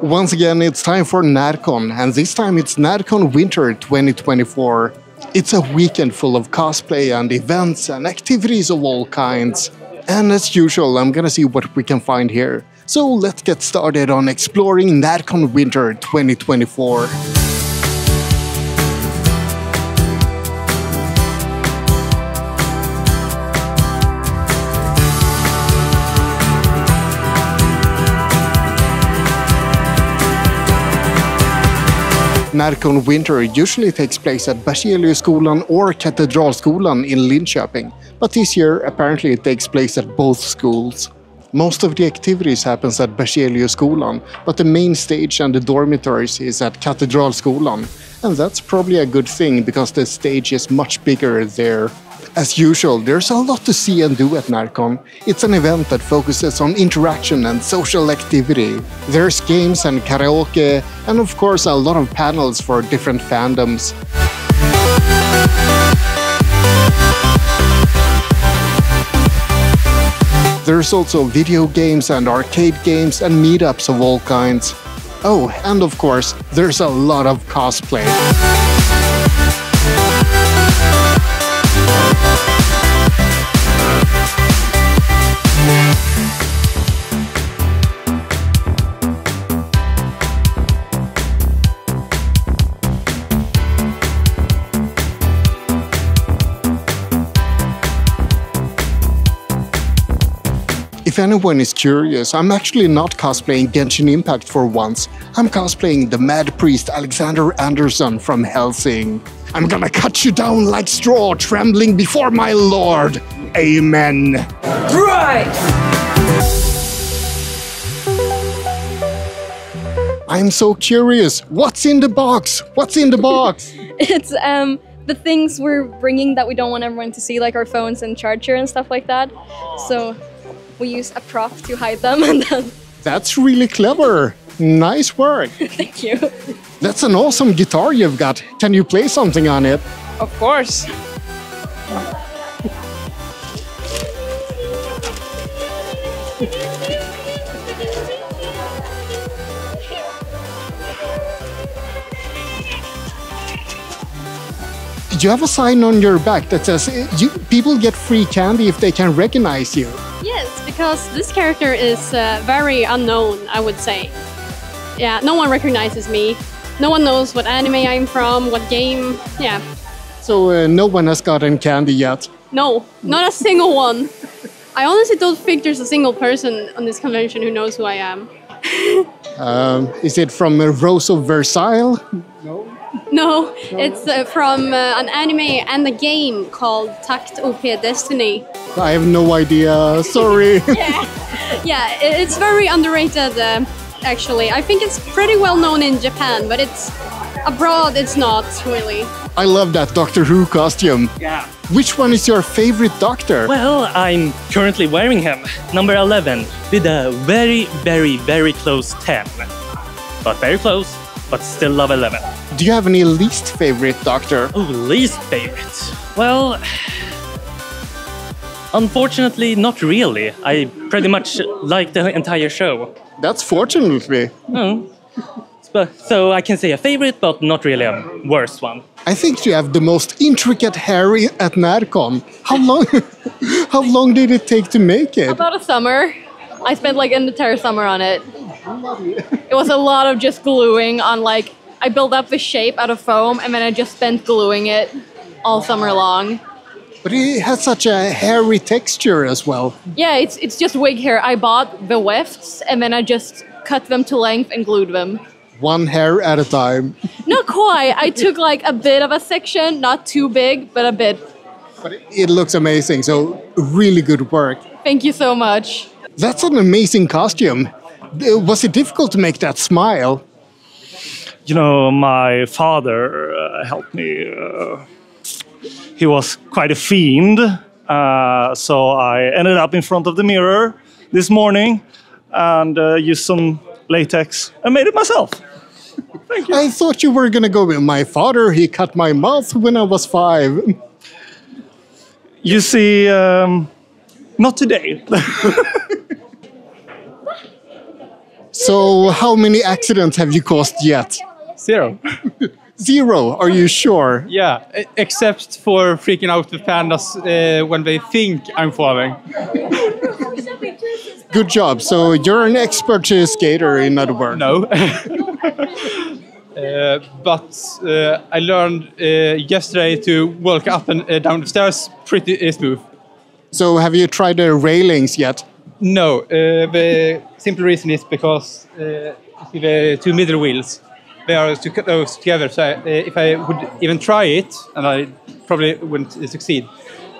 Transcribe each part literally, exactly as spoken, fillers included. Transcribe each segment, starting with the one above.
Once again, it's time for NärCon, and this time it's NärCon Winter twenty twenty-four. It's a weekend full of cosplay and events and activities of all kinds. And as usual, I'm gonna see what we can find here. So let's get started on exploring NärCon Winter twenty twenty-four. NärCon Winter usually takes place at Berseliuskolan or Katedralskolan in Linköping, but this year apparently it takes place at both schools. Most of the activities happens at Berseliuskolan, but the main stage and the dormitories is at Katedralskolan, and that's probably a good thing because the stage is much bigger there. As usual, there's a lot to see and do at NärCon. It's an event that focuses on interaction and social activity. There's games and karaoke, and of course a lot of panels for different fandoms. There's also video games and arcade games and meetups of all kinds. Oh, and of course, there's a lot of cosplay. If anyone is curious, I'm actually not cosplaying Genshin Impact for once. I'm cosplaying the mad priest Alexander Anderson from Hellsing. I'm gonna cut you down like straw, trembling before my lord. Amen. Right. I'm so curious. What's in the box? What's in the box? It's um. the things we're bringing that we don't want everyone to see, like our phones and charger and stuff like that. So we use a prop to hide them. And then that's really clever. Nice work. Thank you. That's an awesome guitar you've got. Can you play something on it? Of course. You have a sign on your back that says you, people get free candy if they can recognize you. Yes, because this character is uh, very unknown, I would say. Yeah, no one recognizes me. No one knows what anime I'm from, what game. Yeah. So uh, no one has gotten candy yet? No, not a single one. I honestly don't think there's a single person on this convention who knows who I am. um, is it from Rose of Versailles? No. No, it's uh, from uh, an anime and a game called Takt O P Destiny. I have no idea, sorry. yeah. yeah, it's very underrated uh, actually. I think it's pretty well known in Japan, but it's abroad it's not really. I love that Doctor Who costume. Yeah. Which one is your favorite doctor? Well, I'm currently wearing him, number eleven, with a very, very, very close ten. But very close, but still love eleven. Do you have any least favorite doctor? Oh, least favorite? Well, unfortunately, not really. I pretty much like the entire show. That's fortunately. Oh. So I can say a favorite, but not really a worst one. I think you have the most intricate hair at NärCon. How long, how long did it take to make it? About a summer. I spent like an entire summer on it. It was a lot of just gluing on, like, I built up the shape out of foam and then I just spent gluing it all summer long. But it has such a hairy texture as well. Yeah, it's, it's just wig hair. I bought the wefts and then I just cut them to length and glued them. One hair at a time. Not quite. I took like a bit of a section, not too big, but a bit. But it looks amazing, so really good work. Thank you so much. That's an amazing costume. Was it difficult to make that smile? You know, my father uh, helped me. Uh, he was quite a fiend. Uh, so I ended up in front of the mirror this morning and uh, used some latex and made it myself. Thank you. I thought you were going to go with my father. He cut my mouth when I was five. You see, um, not today. So how many accidents have you caused yet? Zero. Zero, are you sure? Yeah, except for freaking out the pandas uh, when they think I'm falling. Good job. So you're an expert uh, skater, in other words. No. uh, but uh, I learned uh, yesterday to walk up and uh, down the stairs pretty uh, smooth. So have you tried the uh, railings yet? No. Uh, the simple reason is because uh, the two middle wheels, they are too close together. So I, uh, if I would even try it, and I probably wouldn't uh, succeed,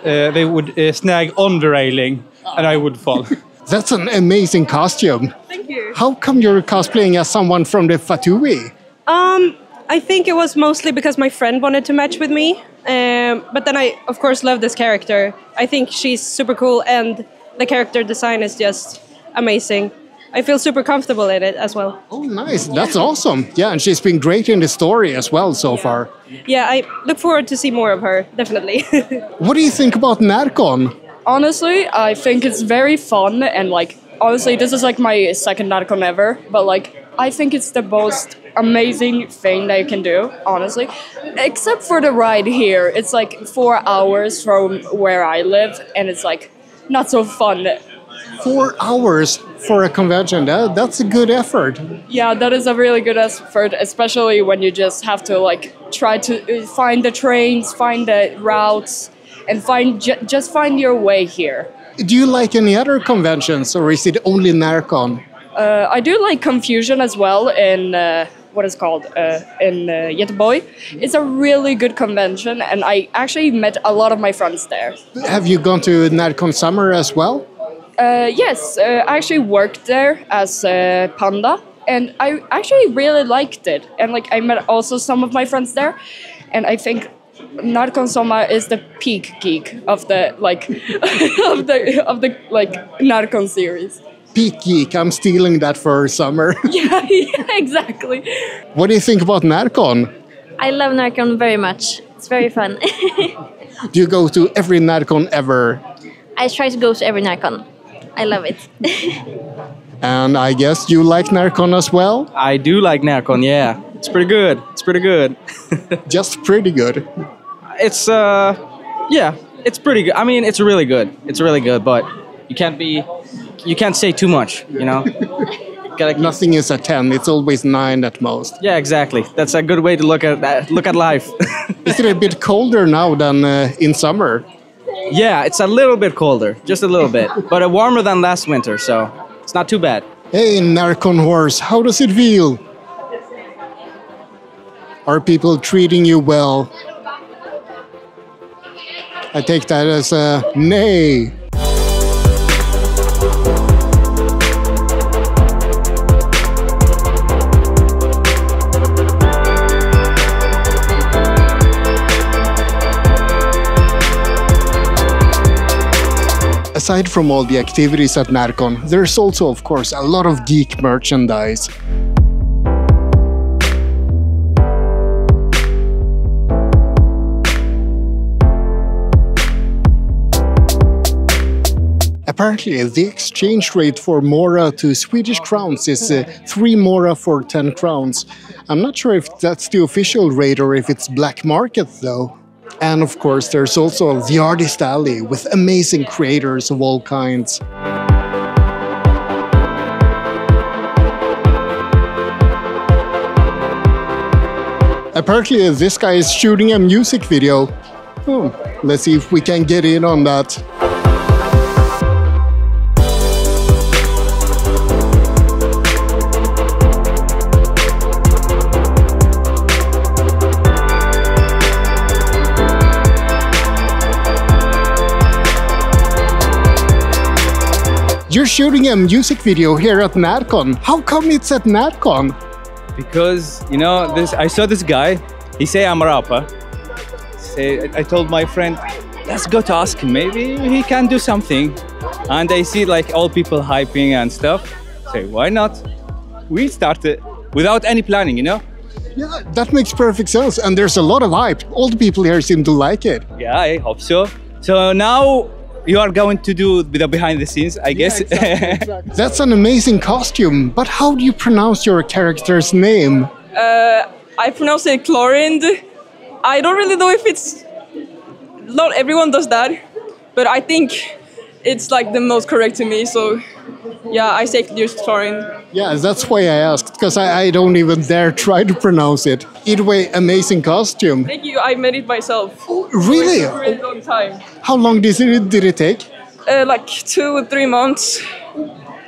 uh, they would uh, snag on the railing and I would fall. That's an amazing costume. Thank you. How come you're cosplaying as someone from the Fatui? Um, I think it was mostly because my friend wanted to match with me. Um, but then I, of course, love this character. I think she's super cool and the character design is just amazing. I feel super comfortable in it as well. Oh, nice. That's awesome. Yeah, and she's been great in the story as well so yeah. far. Yeah, I look forward to see more of her, definitely. What do you think about NärCon? Honestly, I think it's very fun and like, honestly, this is like my second NärCon ever, but like, I think it's the most amazing thing that you can do, honestly. Except for the ride here, it's like four hours from where I live and it's like, not so fun. Four hours for a convention, that, that's a good effort. Yeah, that is a really good effort, especially when you just have to like, try to find the trains, find the routes, and find ju just find your way here. Do you like any other conventions, or is it only NärCon? Uh, I do like Confusion as well in uh, what is called uh, in uh, Göteborg. It's a really good convention, and I actually met a lot of my friends there. Have you gone to NärCon Sommar as well? Uh, yes, uh, I actually worked there as a panda, and I actually really liked it. And like I met also some of my friends there, and I think NärCon Sommar is the peak geek of the like of the of the like NärCon series. Peak geek, I'm stealing that for summer. yeah, yeah, exactly. What do you think about NärCon? I love NärCon very much. It's very fun. Do you go to every NärCon ever? I try to go to every NärCon. I love it. And I guess you like NärCon as well? I do like NärCon, yeah. It's pretty good. It's pretty good. Just pretty good. It's uh, yeah. It's pretty good. I mean, it's really good. It's really good, but you can't be, you can't say too much. You know, gotta keep... Nothing is a ten. It's always nine at most. Yeah, exactly. That's a good way to look at that, look at life. Is it a bit colder now than uh, in summer? Yeah, it's a little bit colder, just a little bit, but uh, warmer than last winter, so it's not too bad. Hey, NärCon horse, how does it feel? Are people treating you well? I take that as a nay. Aside from all the activities at NärCon, there's also, of course, a lot of geek merchandise. Apparently, the exchange rate for Mora to Swedish crowns is uh, three Mora for ten crowns. I'm not sure if that's the official rate or if it's black market, though. And of course, there's also the Artist Alley with amazing creators of all kinds. Apparently, this guy is shooting a music video. Oh, let's see if we can get in on that. You're shooting a music video here at NärCon. How come it's at NärCon? Because, you know, this. I saw this guy, he say I'm a rapper. Say, I told my friend, let's go to ask him, maybe he can do something. And I see like all people hyping and stuff. Say, why not? We started without any planning, you know? Yeah, that makes perfect sense. And there's a lot of hype. All the people here seem to like it. Yeah, I hope so. So now, You are going to do the behind the scenes, I yeah, guess. Exactly, exactly. That's an amazing costume, but how do you pronounce your character's name? Uh, I pronounce it Clorinde. I don't really know if it's... Not everyone does that, but I think it's like the most correct to me, so yeah, I say just Clorinde. Yeah, that's why I asked, because I, I don't even dare try to pronounce it. Either way, amazing costume. Thank you, I made it myself. Oh, really? For a really long time. How long did it, did it take? Uh, like two or three months.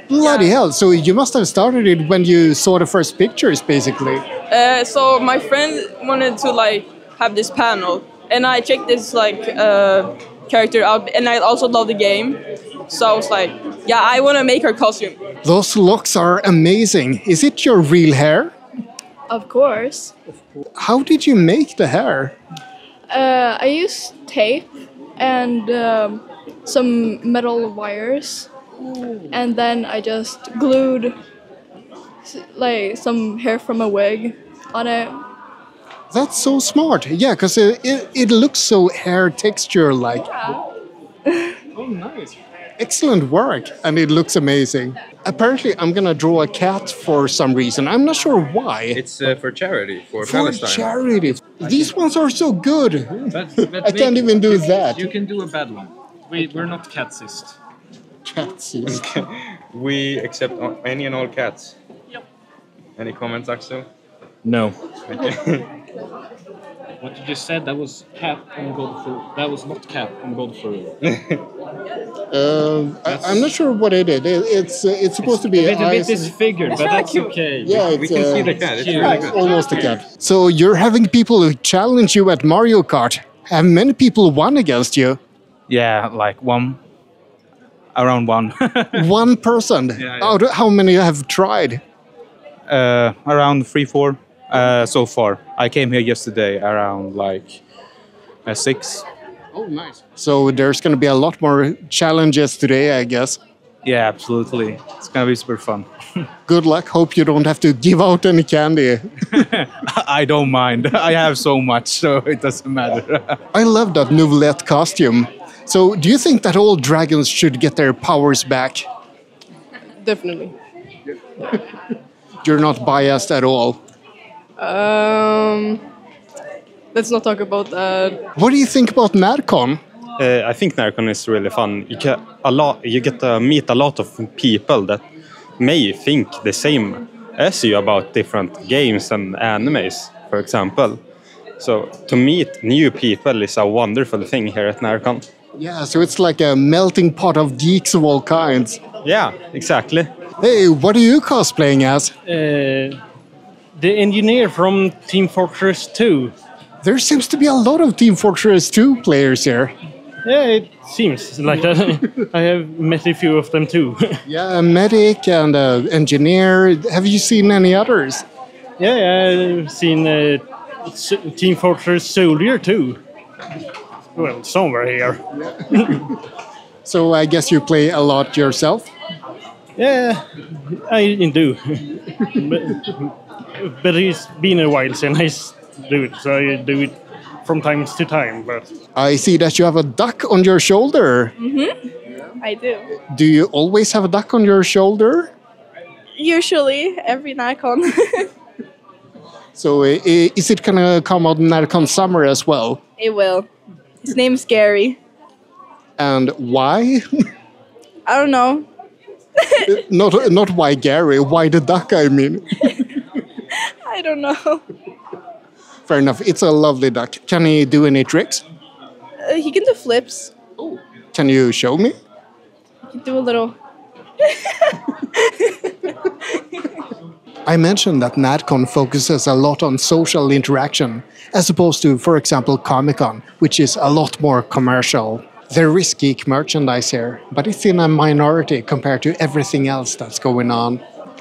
Bloody yeah. hell, so you must have started it when you saw the first pictures, basically. Uh, so my friend wanted to like have this panel, and I checked this like uh, character out, and I also love the game. So I was like, yeah, I want to make her costume. Those locks are amazing. Is it your real hair? Of course. How did you make the hair? Uh, I used tape and um, some metal wires. Ooh. And then I just glued like some hair from a wig on it. That's so smart. Yeah, because it, it, it looks so hair texture-like. Yeah. Oh, nice. Excellent work, and it looks amazing. Apparently, I'm gonna draw a cat for some reason. I'm not sure why. It's uh, for charity, for, for Palestine. For charity. These ones are so good. But, but I can't even do you, that. You can do a bad one. We, okay. We're not catsist. Catsist. We accept any and all cats. Yep. Any comments, Axel? No. Okay. What you just said, that was cat on Godfrey. That was not cat on Godfrey. um, I, I'm not sure what it is. It, it's uh, it's supposed it's to be a little bit disfigured, but that's okay. Yeah, we can uh, see the cat. It's, it's really good. Almost a cat. So you're having people who challenge you at Mario Kart. Have many people won against you? Yeah, like one, around one. One person. Yeah, yeah. How, how many have tried? Uh, around three, four. Uh, so far, I came here yesterday around like uh, six. Oh, nice! So there's going to be a lot more challenges today, I guess. Yeah, absolutely. It's going to be super fun. Good luck. Hope you don't have to give out any candy. I don't mind. I have so much, so it doesn't matter. I love that Nouvellet costume. So, do you think that all dragons should get their powers back? Definitely. You're not biased at all. Um, let's not talk about that. What do you think about NärCon? Uh, I think NärCon is really fun. You get a lot. You get to meet a lot of people that may think the same as you about different games and animes, for example. So to meet new people is a wonderful thing here at NärCon. Yeah, so it's like a melting pot of geeks of all kinds. Yeah, exactly. Hey, what are you cosplaying as? Uh, The engineer from Team Fortress two. There seems to be a lot of Team Fortress two players here. Yeah, it seems like that. I have met a few of them too. Yeah, a medic and an engineer. Have you seen any others? Yeah, I've seen a Team Fortress soldier too. Well, somewhere here. Yeah. So I guess you play a lot yourself? Yeah, I do. But, But it's been a while since I do it, so I do it from time to time. But I see that you have a duck on your shoulder. Mm-hmm. I do. Do you always have a duck on your shoulder? Usually, every NärCon. So, uh, is it gonna come out NärCon Summer as well? It will. His name's Gary. And why? I don't know. not not why Gary. Why the duck? I mean. I don't know. Fair enough. It's a lovely duck. Can he do any tricks? Uh, he can do flips. Oh. Can you show me? He can do a little. I mentioned that NärCon focuses a lot on social interaction, as opposed to, for example, Comic-Con, which is a lot more commercial. There is geek merchandise here, but it's in a minority compared to everything else that's going on.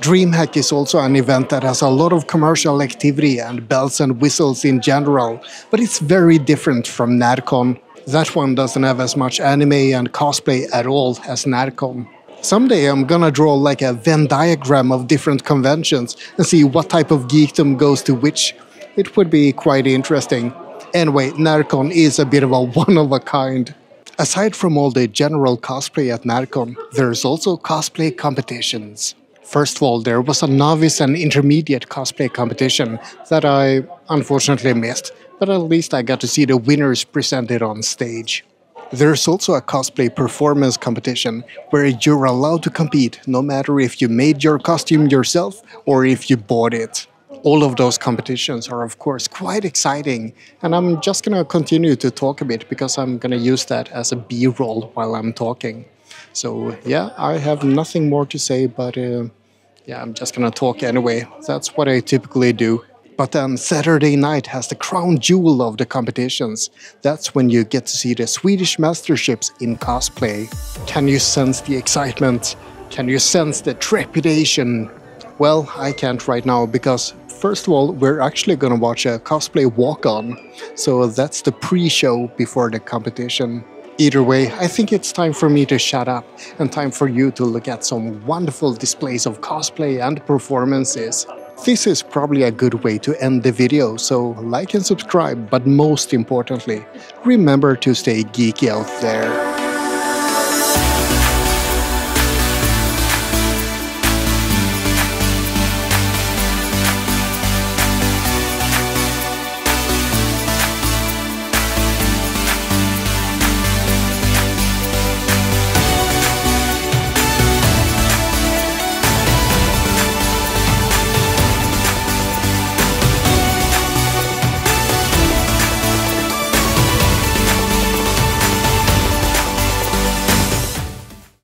DreamHack is also an event that has a lot of commercial activity and bells and whistles in general, but it's very different from NärCon. That one doesn't have as much anime and cosplay at all as NärCon. Someday I'm gonna draw like a Venn diagram of different conventions and see what type of geekdom goes to which. It would be quite interesting. Anyway, NärCon is a bit of a one-of-a-kind. Aside from all the general cosplay at NärCon, there's also cosplay competitions. First of all, there was a novice and intermediate cosplay competition that I unfortunately missed, but at least I got to see the winners presented on stage. There's also a cosplay performance competition where you're allowed to compete no matter if you made your costume yourself or if you bought it. All of those competitions are of course quite exciting, and I'm just gonna continue to talk a bit because I'm gonna use that as a B-roll while I'm talking. So yeah, I have nothing more to say, but uh, yeah, I'm just gonna talk anyway. That's what I typically do. But then Saturday night has the crown jewel of the competitions. That's when you get to see the Swedish masterships in cosplay. Can you sense the excitement? Can you sense the trepidation? Well, I can't right now because first of all, we're actually going to watch a cosplay walk-on. So that's the pre-show before the competition. Either way, I think it's time for me to shut up and time for you to look at some wonderful displays of cosplay and performances. This is probably a good way to end the video, so like and subscribe, but most importantly, remember to stay geeky out there.